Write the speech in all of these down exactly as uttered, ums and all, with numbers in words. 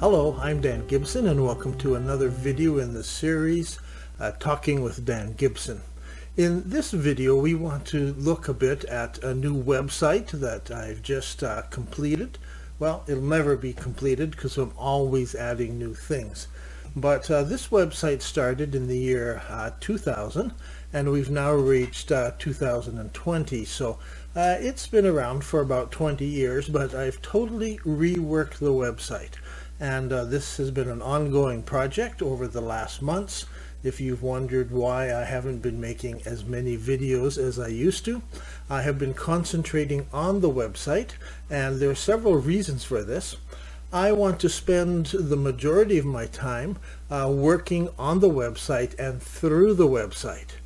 Hello, I'm Dan Gibson and welcome to another video in the series uh, Talking with Dan Gibson. In this video we want to look a bit at a new website that I've just uh, completed. Well, it'll never be completed because I'm always adding new things. But uh, this website started in the year uh, two thousand and we've now reached uh, two thousand twenty. So uh, it's been around for about twenty years, but I've totally reworked the website. And uh, this has been an ongoing project over the last months. If you've wondered why I haven't been making as many videos as I used to, I have been concentrating on the website, and there are several reasons for this. I want to spend the majority of my time uh, working on the website and through the website.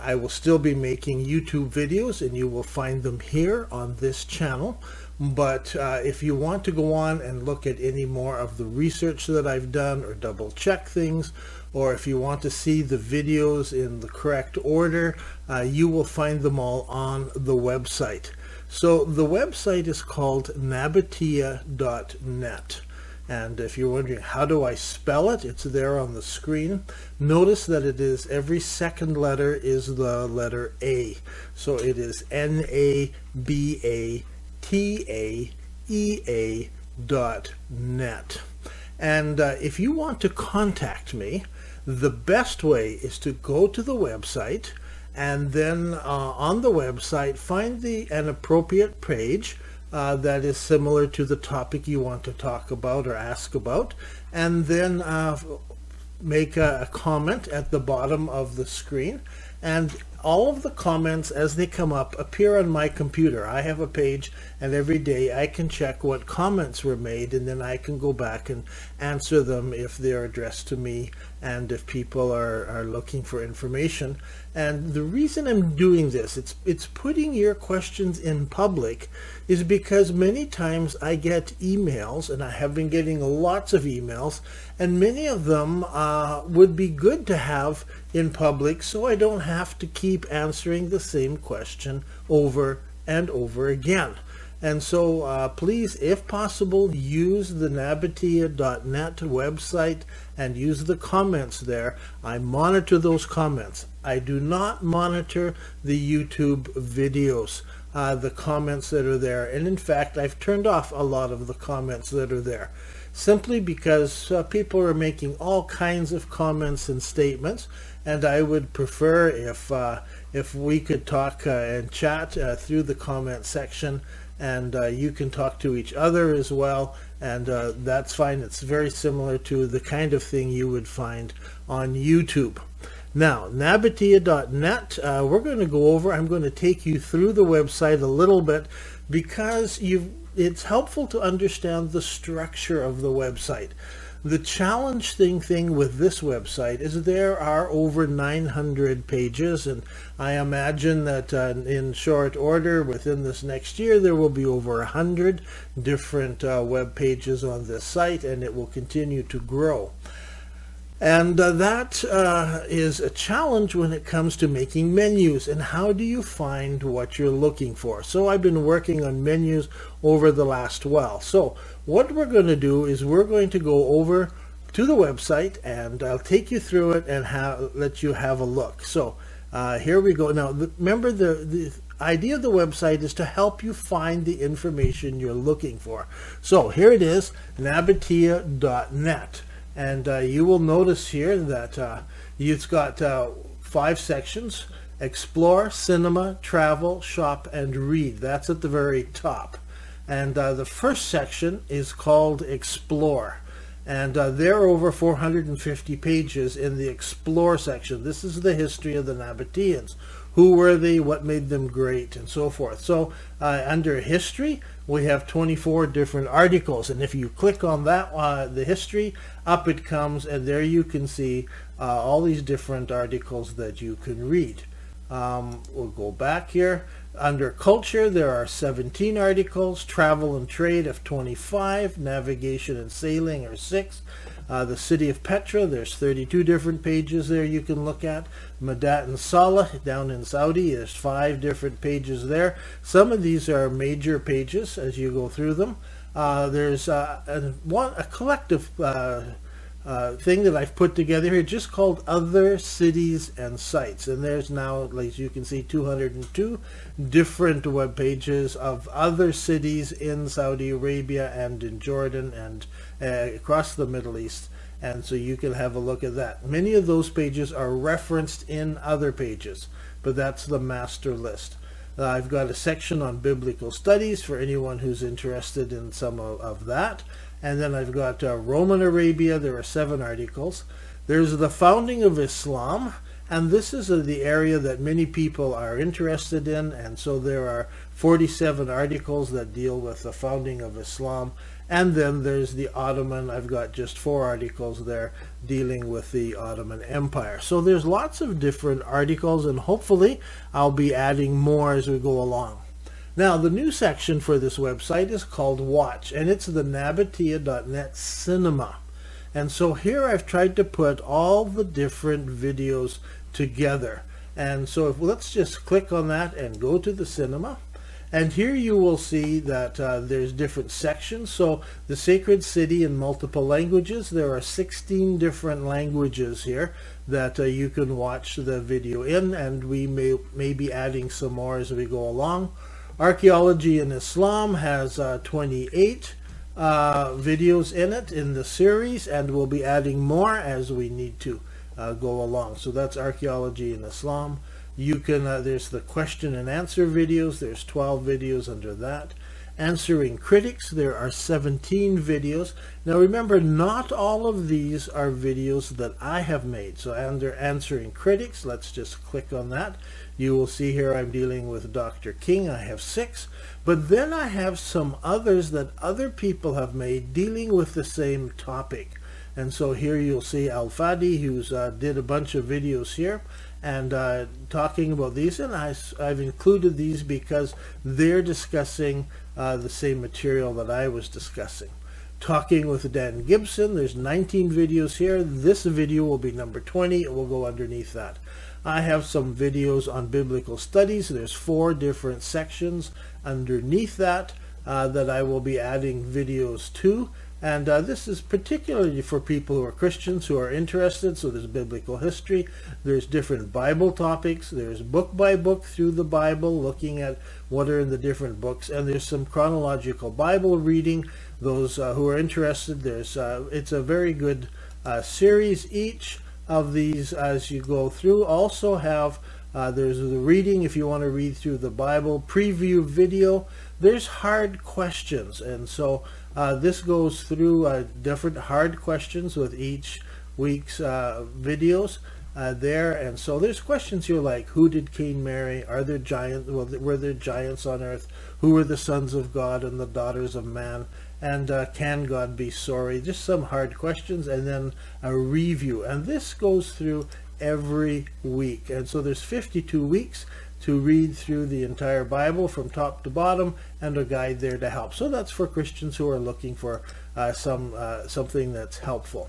I will still be making YouTube videos, and you will find them here on this channel. But uh, if you want to go on and look at any more of the research that I've done or double check things, or if you want to see the videos in the correct order, uh, you will find them all on the website. So the website is called nabataea dot net. And if you're wondering how do I spell it, it's there on the screen. Notice that it is every second letter is the letter A. So it is N A B A T A E A dot net. And uh, if you want to contact me, the best way is to go to the website and then uh, on the website find the an appropriate page uh, that is similar to the topic you want to talk about or ask about, and then uh, make a, a comment at the bottom of the screen, and all of the comments as they come up appear on my computer. I have a page, and every day I can check what comments were made, and then I can go back and answer them if they're addressed to me and if people are, are looking for information. And the reason I'm doing this, it's, it's putting your questions in public, is because many times I get emails, and I have been getting lots of emails, and many of them uh, would be good to have in public so I don't have to keep answering the same question over and over again. And so uh, please, if possible, use the nabataea dot net website and use the comments there. I monitor those comments. I do not monitor the YouTube videos, uh, the comments that are there. And in fact, I've turned off a lot of the comments that are there, simply because uh, people are making all kinds of comments and statements, and I would prefer if uh, if we could talk uh, and chat uh, through the comment section, and uh, you can talk to each other as well, and uh, that's fine. It's very similar to the kind of thing you would find on YouTube. Now, nabataea dot net, uh, we're going to go over, I'm going to take you through the website a little bit, because you've it's helpful to understand the structure of the website. The challenge thing thing with this website is there are over nine hundred pages, and I imagine that uh, in short order within this next year there will be over a hundred different uh, web pages on this site, and it will continue to grow. And uh, that uh, is a challenge when it comes to making menus, and how do you find what you're looking for. So I've been working on menus over the last while. So what we're going to do is we're going to go over to the website, and I'll take you through it and have, let you have a look. So uh, here we go. Now the, remember the, the idea of the website is to help you find the information you're looking for. So here it is, nabataea dot net. And uh, you will notice here that uh, it's got uh, five sections: explore, cinema, travel, shop, and read. That's at the very top. And uh, the first section is called explore. And uh, there are over four hundred fifty pages in the explore section. This is the history of the Nabataeans. Who were they? What made them great? And so forth. So uh, under history, we have twenty-four different articles. And if you click on that, uh, the history, up it comes. And there you can see uh, all these different articles that you can read. Um, we'll go back here. Under culture, there are seventeen articles. Travel and trade of twenty-five. Navigation and sailing are six. Uh, the city of Petra, there's thirty-two different pages there you can look at. Madain Saleh down in Saudi, there's five different pages there. Some of these are major pages as you go through them. Uh, there's uh, a, one, a collective uh, uh, thing that I've put together here just called Other Cities and Sites. And there's now, like you can see, two hundred two different web pages of other cities in Saudi Arabia and in Jordan and uh, across the Middle East. And so you can have a look at that. Many of those pages are referenced in other pages, but that's the master list. Uh, I've got a section on biblical studies for anyone who's interested in some of, of that. And then I've got uh, Roman Arabia. There are seven articles. There's the founding of Islam. And this is uh, the area that many people are interested in. And so there are forty-seven articles that deal with the founding of Islam. And then there's the Ottoman. I've got just four articles there dealing with the Ottoman Empire. So there's lots of different articles, and hopefully I'll be adding more as we go along. Now, the new section for this website is called Watch, and it's the nabataea dot net Cinema. And so here I've tried to put all the different videos together. And so if, let's just click on that and go to the cinema. And here you will see that uh, there's different sections. So the Sacred City in multiple languages. There are sixteen different languages here that uh, you can watch the video in, and we may, may be adding some more as we go along. Archaeology in Islam has uh, twenty-eight uh, videos in it in the series, and we'll be adding more as we need to uh, go along. So that's Archaeology in Islam. You can, uh, there's the question and answer videos. There's twelve videos under that. Answering critics, there are seventeen videos. Now remember, not all of these are videos that I have made. So under answering critics, let's just click on that. You will see here I'm dealing with Doctor King. I have six, but then I have some others that other people have made dealing with the same topic. And so here you'll see Al-Fadi, who's uh, did a bunch of videos here, and uh, talking about these, and I, I've included these because they're discussing uh, the same material that I was discussing. Talking with Dan Gibson, there's nineteen videos here. This video will be number twenty. It will go underneath that. I have some videos on biblical studies. There's four different sections underneath that uh, that I will be adding videos to. And uh, this is particularly for people who are Christians who are interested. So there's biblical history, there's different Bible topics, there's book by book through the Bible, looking at what are in the different books, and there's some chronological Bible reading. Those uh, who are interested, there's uh, it's a very good uh, series. Each of these, as you go through, also have uh, there's the reading if you want to read through the Bible, preview video. There's hard questions, and so uh, this goes through uh, different hard questions with each week's uh, videos uh, there. And so there's questions here like, who did Cain marry? Are there giants? Well, were there giants on earth? Who were the sons of God and the daughters of man? And uh, can God be sorry? Just some hard questions, and then a review. And this goes through every week, and so there's fifty-two weeks to read through the entire Bible from top to bottom, and a guide there to help. So that's for Christians who are looking for uh, some uh, something that's helpful.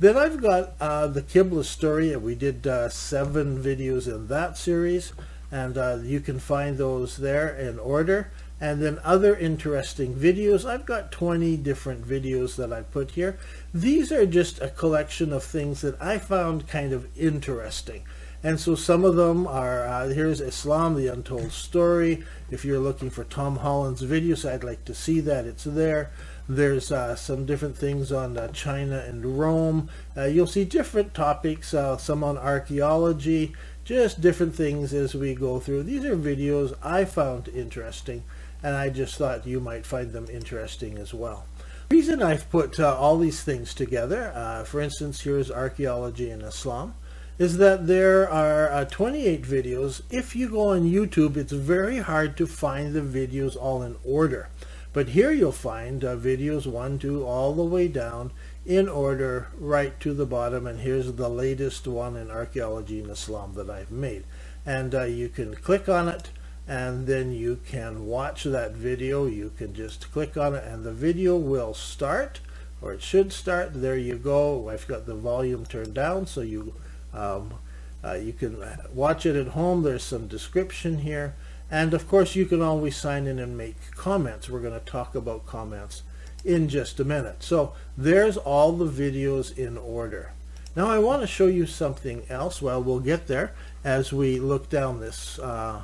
Then I've got uh, the Qibla story, and we did uh, seven videos in that series, and uh, you can find those there in order. And then other interesting videos. I've got twenty different videos that I put here. These are just a collection of things that I found kind of interesting. And so some of them are, uh, here's Islam, the Untold Story. If you're looking for Tom Holland's videos, I'd like to see that, it's there. There's uh, some different things on uh, China and Rome. Uh, you'll see different topics, uh, some on archaeology, just different things as we go through. These are videos I found interesting, and I just thought you might find them interesting as well. The reason I've put uh, all these things together, uh, for instance, here's Archaeology in Islam, is that there are uh, twenty-eight videos. If you go on YouTube, it's very hard to find the videos all in order. But here you'll find uh, videos one, two, all the way down in order right to the bottom. And here's the latest one in Archaeology in Islam that I've made. And uh, you can click on it, and then you can watch that video. You can just click on it, and the video will start, or it should start. There you go. I've got the volume turned down, so you Um, uh, you can watch it at home. There's some description here, and of course you can always sign in and make comments. We're going to talk about comments in just a minute. So there's all the videos in order. Now I want to show you something else. Well, we'll get there as we look down this uh,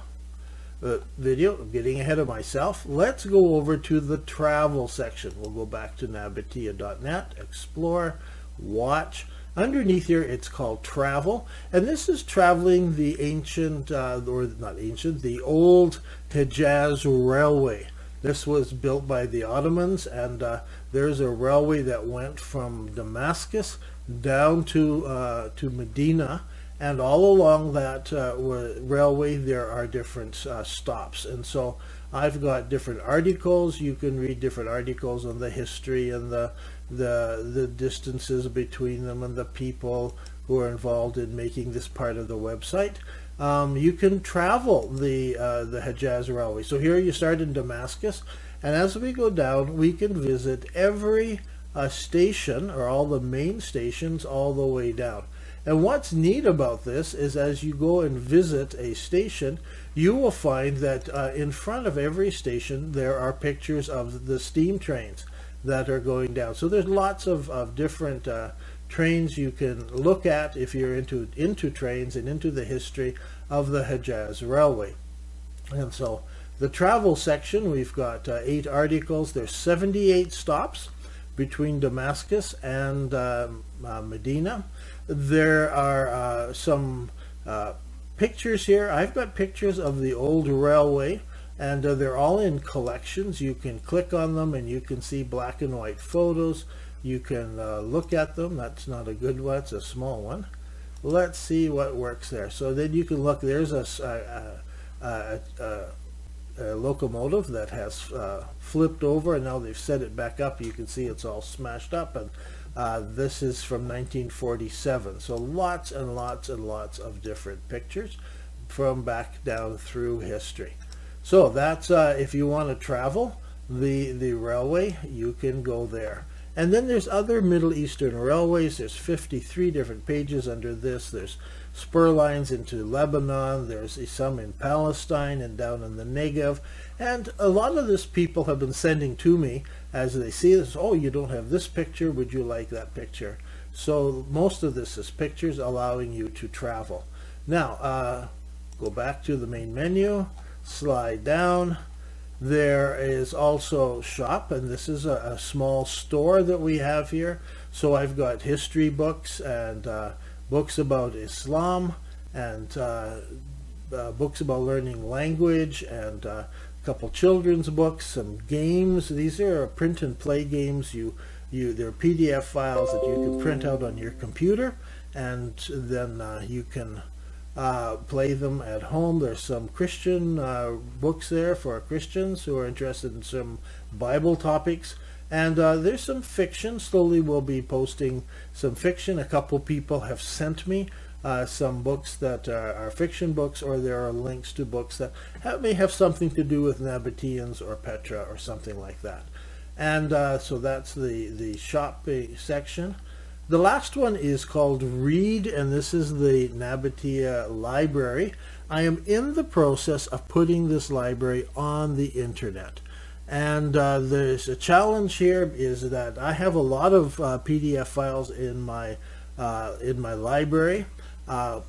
uh, video. I'm getting ahead of myself. Let's go over to the travel section. We'll go back to nabataea dot net, explore, watch. Underneath here it's called travel, and this is traveling the ancient uh, or not ancient, the old Hejaz railway. This was built by the Ottomans, and uh, there's a railway that went from Damascus down to uh, to Medina, and all along that uh, railway there are different uh, stops. And so I've got different articles. You can read different articles on the history and the the the distances between them and the people who are involved in making this part of the website. Um, you can travel the uh, the Hejaz Railway. So here you start in Damascus, and as we go down we can visit every uh, station, or all the main stations all the way down. And what's neat about this is as you go and visit a station, you will find that uh, in front of every station there are pictures of the steam trains that are going down. So there's lots of, of different uh, trains you can look at if you're into into trains and into the history of the Hejaz Railway. And so the travel section, we've got uh, eight articles. There's seventy-eight stops between Damascus and uh, uh, Medina. There are uh, some uh, pictures here. I've got pictures of the old railway, and uh, they're all in collections. You can click on them and you can see black and white photos. You can uh, look at them. That's not a good one, it's a small one. Let's see what works there. So then you can look, there's a, a, a, a, a locomotive that has uh, flipped over, and now they've set it back up. You can see it's all smashed up, and uh, this is from nineteen forty-seven. So lots and lots and lots of different pictures from back down through history. So that's uh, if you want to travel the the railway, you can go there. And then there's other Middle Eastern railways. There's fifty-three different pages under this. There's spur lines into Lebanon. There's some in Palestine and down in the Negev. And a lot of this people have been sending to me as they see this. Oh, you don't have this picture. Would you like that picture? So most of this is pictures allowing you to travel. Now, uh, go back to the main menu, slide down. There is also shop, and this is a, a small store that we have here. So I've got history books and uh, books about Islam, and uh, uh, books about learning language, and uh, a couple children's books, some games. These are print and play games. You, you, they're P D F files that you can print out on your computer, and then uh, you can Uh, play them at home. There's some Christian uh, books there for Christians who are interested in some Bible topics, and uh, there's some fiction. Slowly we'll be posting some fiction. A couple people have sent me uh, some books that are, are fiction books, or there are links to books that have, may have something to do with Nabataeans or Petra or something like that. And uh, so that's the, the shop section. The last one is called Read, and this is the Nabataea library. I am in the process of putting this library on the internet. And uh, there's a challenge here is that I have a lot of uh, P D F files in my, uh, in my library. Uh,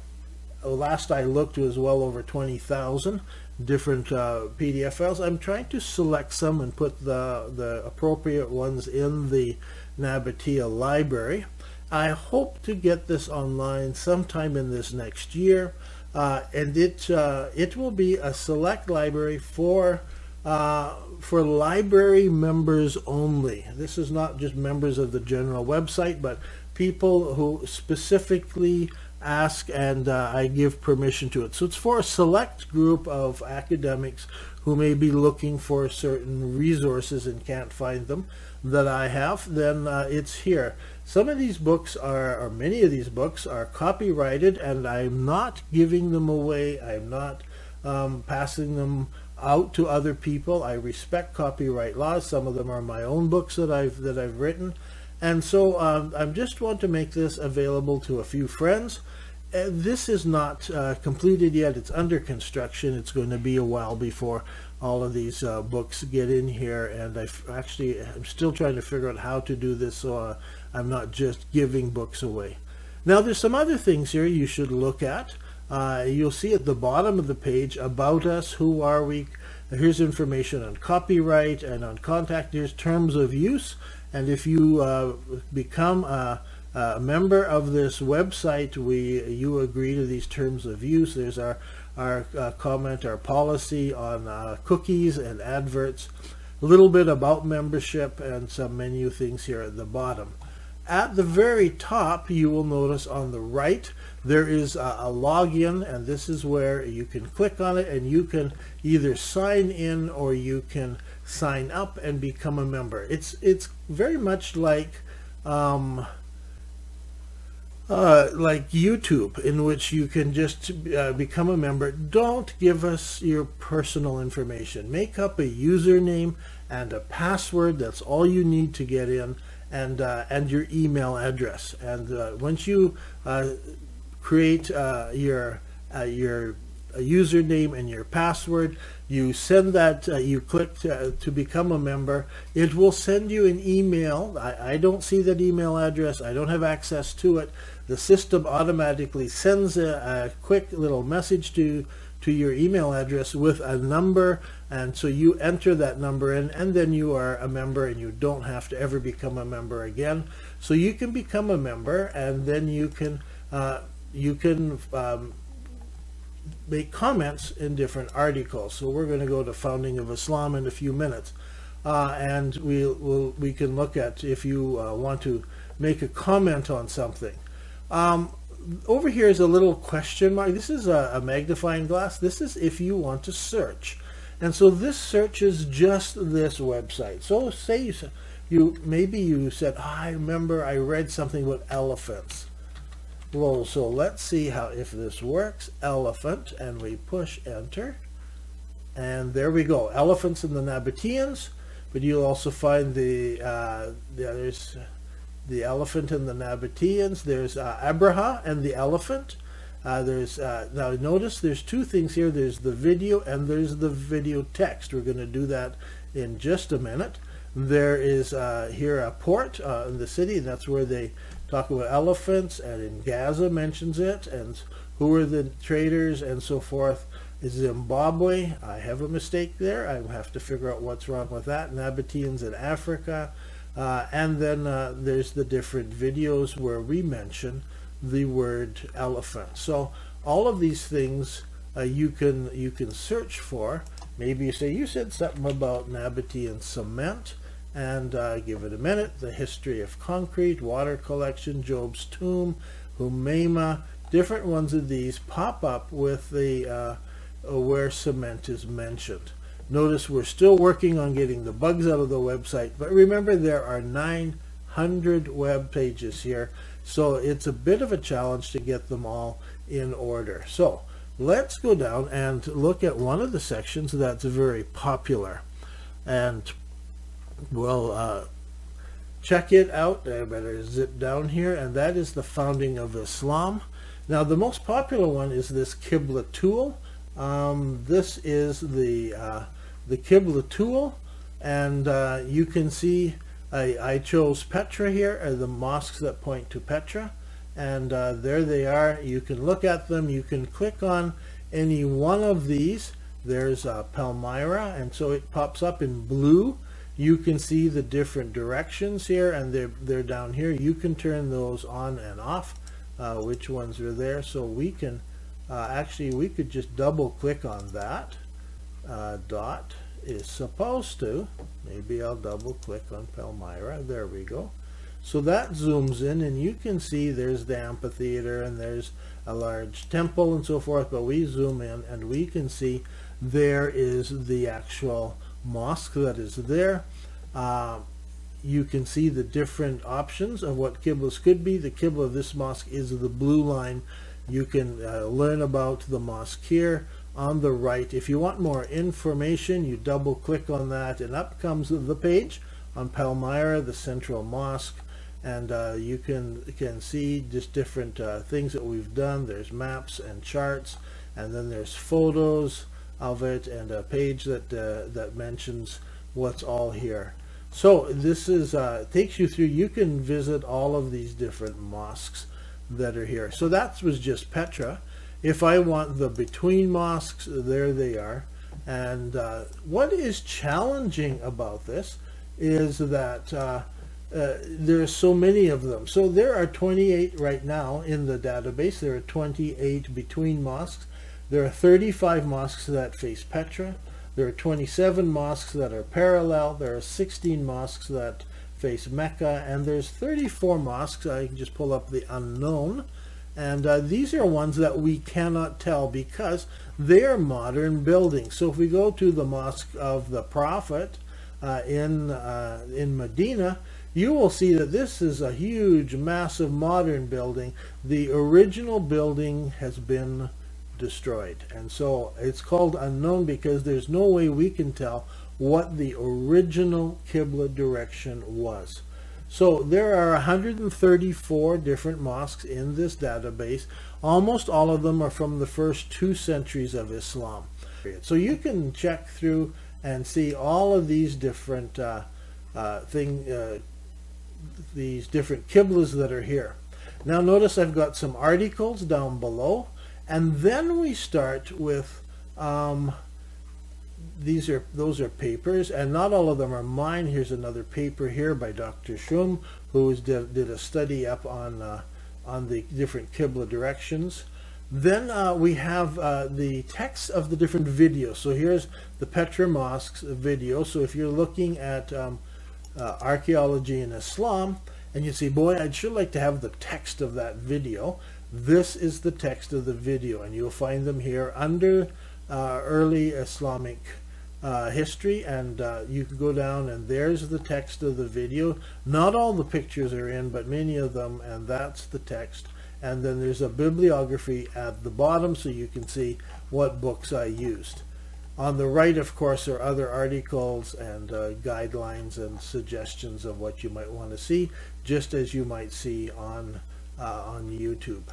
last I looked was well over twenty thousand different uh, P D F files. I'm trying to select some and put the, the appropriate ones in the Nabataea library. I hope to get this online sometime in this next year, uh, and it uh, it will be a select library for uh, for library members only. This is not just members of the general website, but people who specifically ask, and uh, I give permission to it. So it's for a select group of academics who may be looking for certain resources and can't find them that I have. Then uh, it's here. Some of these books are, or many of these books are copyrighted, and I'm not giving them away. I'm not um, passing them out to other people. I respect copyright laws. Some of them are my own books that I've that I've written, and so um, I just want to make this available to a few friends. Uh, this is not uh, completed yet. It's under construction. It's going to be a while before all of these uh, books get in here, and I actually I'm still trying to figure out how to do this so uh, I'm not just giving books away. Now there's some other things here you should look at. Uh, you'll see at the bottom of the page, about us, who are we, here's information on copyright and on contact, here's terms of use, and if you uh, become a, a member of this website, we you agree to these terms of use. There's our our uh, comment, our policy on uh, cookies and adverts, a little bit about membership, and some menu things here at the bottom. At the very top, you will notice on the right there is a, a login, and this is where you can click on it and you can either sign in or you can sign up and become a member. It's it's very much like um, Uh, like YouTube, in which you can just uh, become a member. Don't give us your personal information. Make up a username and a password. That's all you need to get in, and uh, and your email address. And uh, once you uh, create uh, your uh, your username and your password, you send that, uh, you click to, uh, to become a member. It will send you an email. I, I don't see that email address. I don't have access to it. The system automatically sends a, a quick little message to to your email address with a number, and so you enter that number in, and then you are a member, and you don't have to ever become a member again. So you can become a member, and then you can uh, you can um, make comments in different articles. So we're going to go to Founding of Islam in a few minutes, uh, and we we'll, we can look at if you uh, want to make a comment on something. Um, over here is a little question mark. This is a, a magnifying glass. This is if you want to search, and so this searches just this website. So say you, you maybe you said, oh, I remember I read something about elephants. Well, so let's see how if this works. Elephant, and we push enter, and there we go. Elephants and the Nabataeans. But you'll also find the uh, there's the elephant and the Nabataeans. There's uh, Abraha and the elephant. Uh, there's uh, now notice there's two things here. There's the video and there's the video text. We're going to do that in just a minute. There is uh, here a port uh, in the city. That's where they talk about elephants, and in Gaza mentions it, and who are the traders and so forth. Is Zimbabwe. I have a mistake there. I have to figure out what's wrong with that. Nabataeans in Africa, uh, and then uh, there's the different videos where we mention the word elephant. So all of these things uh, you can you can search for. Maybe you say you said something about Nabataean cement, and uh, give it a minute. The history of concrete, water collection, Job's tomb, Humayma, different ones of these pop up with the uh, where cement is mentioned. Notice we're still working on getting the bugs out of the website, but remember there are nine hundred web pages here, so it's a bit of a challenge to get them all in order. So let's go down and look at one of the sections that's very popular, and Well, uh, check it out. I better zip down here, and that is the Founding of Islam. Now the most popular one is this Qibla tool. Um, this is the uh, the Qibla tool, and uh, you can see I, I chose Petra here, or the mosques that point to Petra, and uh, there they are. You can look at them. You can click on any one of these. There's uh, Palmyra, and so it pops up in blue. You can see the different directions here, and they're, they're down here. You can turn those on and off, uh, which ones are there. So we can, uh, actually, we could just double click on that. Uh, dot is supposed to. Maybe I'll double click on Palmyra. There we go. So that zooms in, and you can see there's the amphitheater, and there's a large temple and so forth. But we zoom in, and we can see there is the actual mosque that is there. Uh, you can see the different options of what Qiblas could be. The Qibla of this mosque is the blue line. You can uh, learn about the mosque here on the right. If you want more information, you double click on that, and up comes the page on Palmyra, the central mosque, and uh, you can can see just different uh, things that we've done. There's maps and charts, and then there's photos. of it and a page that uh, that mentions what's all here. So this is uh, takes you through. You can visit all of these different mosques that are here. So that was just Petra. If I want the between mosques, there they are. And uh, what is challenging about this is that uh, uh, there are so many of them. So there are twenty-eight right now in the database. There are twenty-eight between mosques. There are thirty-five mosques that face Petra. There are twenty-seven mosques that are parallel. There are sixteen mosques that face Mecca, and there's thirty-four mosques. I can just pull up the unknown, and uh, these are ones that we cannot tell because they are modern buildings. So if we go to the Mosque of the Prophet uh, in uh, in Medina, you will see that this is a huge, massive modern building. The original building has been destroyed, and so it's called unknown because there's no way we can tell what the original Qibla direction was. So there are one hundred thirty-four different mosques in this database. Almost all of them are from the first two centuries of Islam. So you can check through and see all of these different uh, uh, thing, uh, these different Qiblas that are here. Now notice I've got some articles down below, and then we start with um, these are those are papers, and not all of them are mine. Here's another paper here by Doctor Shum, who did, did a study up on uh, on the different Qibla directions. Then uh, we have uh, the text of the different videos. So here's the Petra Mosque's video. So if you're looking at um, uh, archaeology in Islam and you say, boy, I'd sure like to have the text of that video, this is the text of the video, and you'll find them here under uh, early Islamic Uh, history, and uh, you can go down and there's the text of the video. Not all the pictures are in, but many of them, and that's the text. And then there's a bibliography at the bottom, so you can see what books I used. On the right, of course, are other articles and uh, guidelines and suggestions of what you might want to see, just as you might see on uh, on YouTube.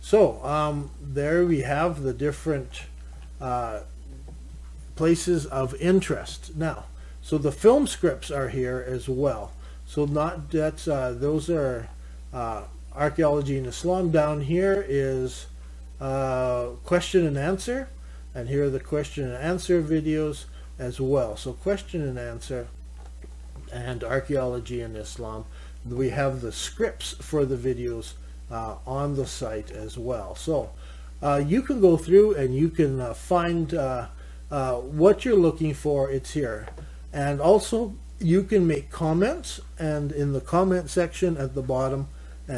So um, there we have the different uh, places of interest. Now, so the film scripts are here as well. So not that's uh, those are uh, archaeology in Islam. Down here is uh, question and answer, and here are the question and answer videos as well. So question and answer and archaeology in Islam. We have the scripts for the videos uh, on the site as well. So uh, you can go through and you can uh, find uh, Uh, what you're looking for. It's here, and also you can make comments, and in the comment section at the bottom,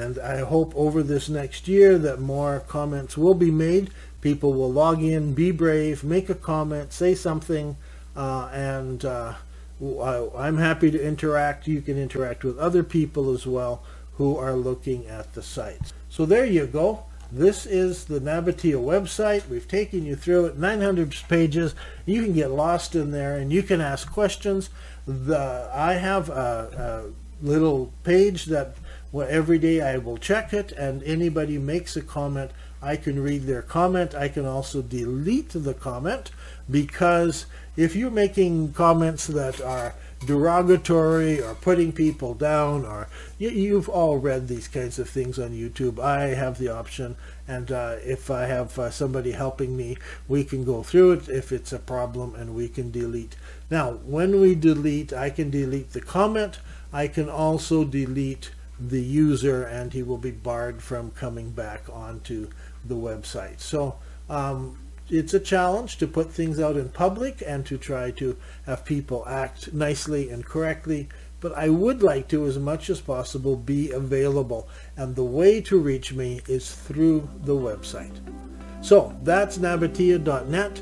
and I hope over this next year that more comments will be made. People will log in, be brave, make a comment, say something, uh, and uh, I, I'm happy to interact. You can interact with other people as well who are looking at the sites. So there you go. This is the Nabataea website. We've taken you through it, nine hundred pages. You can get lost in there and you can ask questions. The, I have a, a little page that well, every day I will check it, and anybody makes a comment, I can read their comment. I can also delete the comment, because if you're making comments that are derogatory or putting people down, or you've all read these kinds of things on YouTube, I have the option, and uh, if I have uh, somebody helping me, we can go through it if it's a problem, and we can delete. Now when we delete, I can delete the comment, I can also delete the user, and he will be barred from coming back onto the website. So um, it's a challenge to put things out in public and to try to have people act nicely and correctly, but I would like to, as much as possible, be available, and the way to reach me is through the website. So that's nabataea dot net.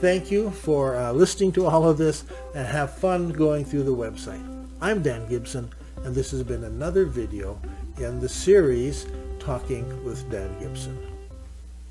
Thank you for uh, listening to all of this, and have fun going through the website. I'm Dan Gibson, and this has been another video in the series Talking with Dan Gibson.